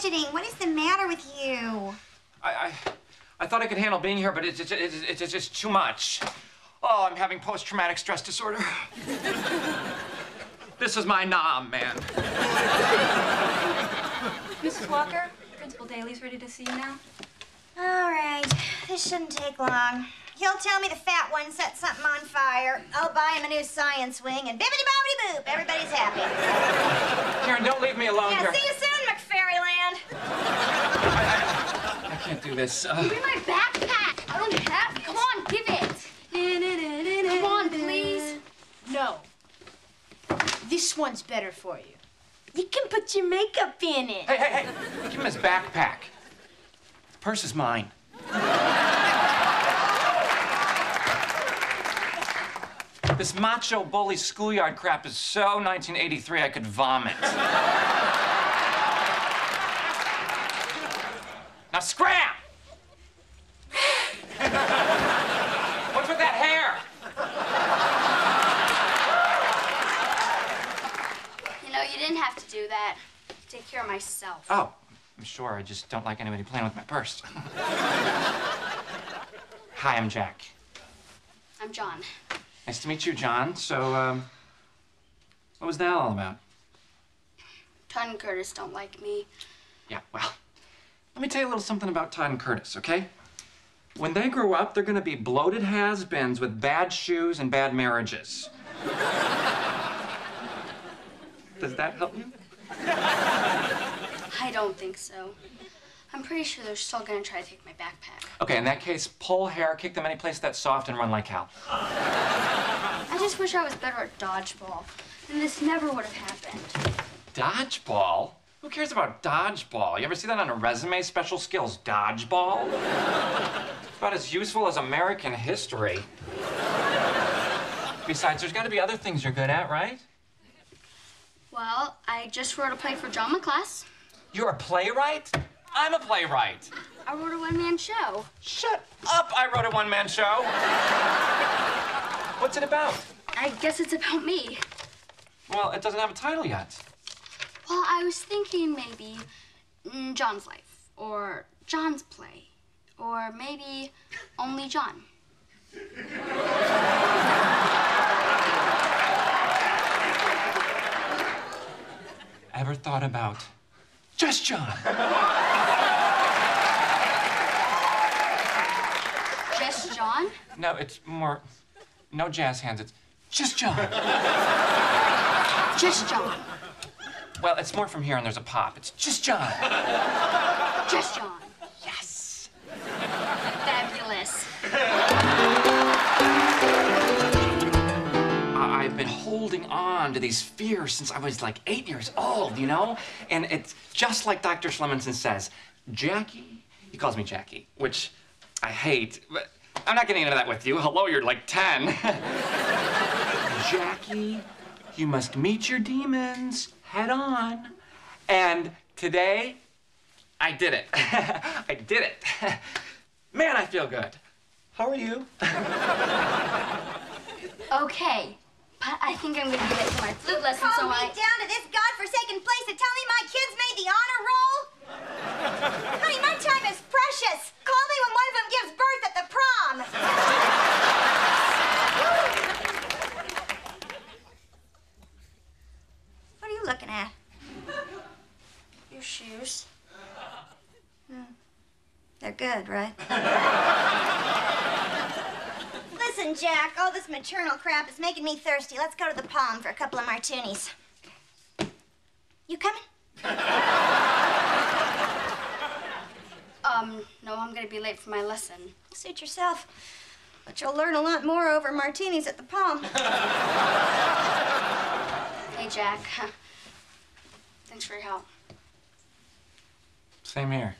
fidgeting? What is the matter with you? I thought I could handle being here, but it's just too much. Oh, I'm having post-traumatic stress disorder. This is my nom, man. Mrs. Walker, Principal Daly's ready to see you now. All right, this shouldn't take long. He'll tell me the fat one set something on fire. I'll buy him a new science wing, and bibbidi-bobbidi-boop, everybody's happy. Karen, don't leave me alone here. Yeah, see you soon, McFairyland. I can't do this. Give me my backpack. I don't have it. Come on, give it. Come on, please. No. This one's better for you. You can put your makeup in it. Hey, hey, hey. Give him his backpack. The purse is mine. This macho bully schoolyard crap is so 1983 I could vomit. Now scram! What's with that hair? You know, you didn't have to do that. Take care of myself. Oh, I'm sure. I just don't like anybody playing with my purse. Hi, I'm Jack. I'm John. Nice to meet you, John. So, what was that all about? Todd and Curtis don't like me. Yeah, well, let me tell you a little something about Todd and Curtis, okay? When they grow up, they're gonna be bloated has-beens with bad shoes and bad marriages. Does that help you? I don't think so. I'm pretty sure they're still gonna try to take my backpack. Okay, in that case, pull hair, kick them any place that's soft, and run like hell. I just wish I was better at dodgeball, and this never would have happened. Dodgeball? Who cares about dodgeball? You ever see that on a resume? Special skills, dodgeball? It's about as useful as American history. Besides, there's gotta be other things you're good at, right? Well, I just wrote a play for drama class. You're a playwright? I'm a playwright. I wrote a one-man show. Shut up, I wrote a one-man show. What's it about? I guess it's about me. Well, it doesn't have a title yet. Well, I was thinking maybe John's Life, or John's Play, or maybe Only John. Ever thought about just John? Just John? No, it's more, no jazz hands, it's just John. Just John. Well, it's more from here and there's a pop. It's just John. Just John. Yes. Fabulous. I've been holding on to these fears since I was like 8 years old, you know? And it's just like Dr. Slemonson says, Jackie, he calls me Jackie, which I hate, but I'm not getting into that with you. Hello, you're like 10. Jackie, you must meet your demons head on. And today, I did it. I did it. Man, I feel good. How are you? Okay. I think I'm gonna give it to my flute lesson, so I... Call me down to this godforsaken place and tell me my kids made the honor roll? Honey, my time is precious. Call me when one of them gives birth at the prom. What are you looking at? Your shoes. They're good, right? Listen, Jack, all this maternal crap is making me thirsty. Let's go to the Palm for a couple of martinis. You coming? No, I'm gonna be late for my lesson. Suit yourself. But you'll learn a lot more over martinis at the Palm. Hey, Jack. Thanks for your help. Same here.